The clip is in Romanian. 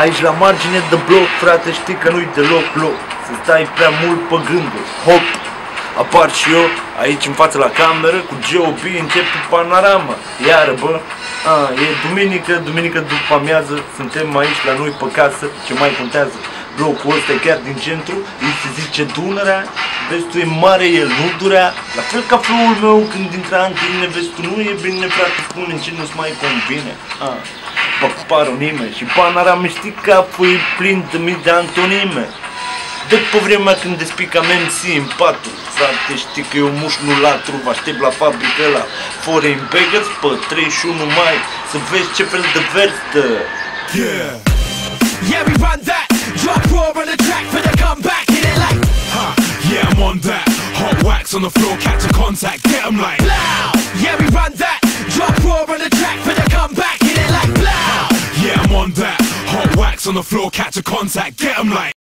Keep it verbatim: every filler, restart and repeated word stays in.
Aici la margine de bloc, frate, știi că nu-i deloc loc, să stai prea mult pe gânduri. Hop! Apar și eu aici în fața la cameră cu G O B încep cu Panorama. Iară, bă, a, e duminică, duminică după amiază, suntem aici la noi pe casă, ce mai contează. Blocul ăsta e chiar din centru, îi se zice Dunărea, vezi tu e mare, e Ludurea, la fel ca flow-ul meu când intra în tine, vezi tu nu e bine, frate, spune ce nu-ți mai convine. A, bă, Paronime și Panorama, știi că apoi e plin de mii de antonime. De pe vremea când despicam M C în patru, frate, știi că eu mușc nu latru, vă aștept la fabrică la Foreign Beggars pe treizeci și unu mai, să vezi ce fel de vers dă. Yeah, yeah, we run that, drop raw on the track for the comeback, get it like, huh, yeah, I'm on that, hot wax on the floor, catch a contact, get 'em like, loud, yeah, we run that, drop raw on the track for the comeback, get it like, loud, yeah, I'm on that, hot wax on the floor, catch a contact, get 'em like.